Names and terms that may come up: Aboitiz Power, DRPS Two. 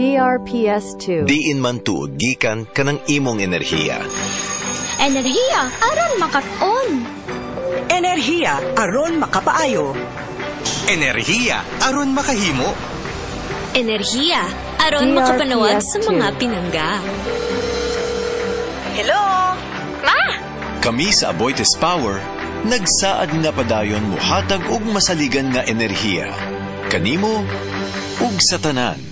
DRPS 2. Diin man tuod gikan kanang imong enerhiya. Enerhiya aron makak-on. Enerhiya aron makapaayo. Enerhiya aron makahimo. Enerhiya aron makapanawag sa mga pinangga. Hello? Ma! Kami sa Aboitiz Power, nagsaad nga padayon muhatag og masaligan nga enerhiya. Kanimo ug sa tanan.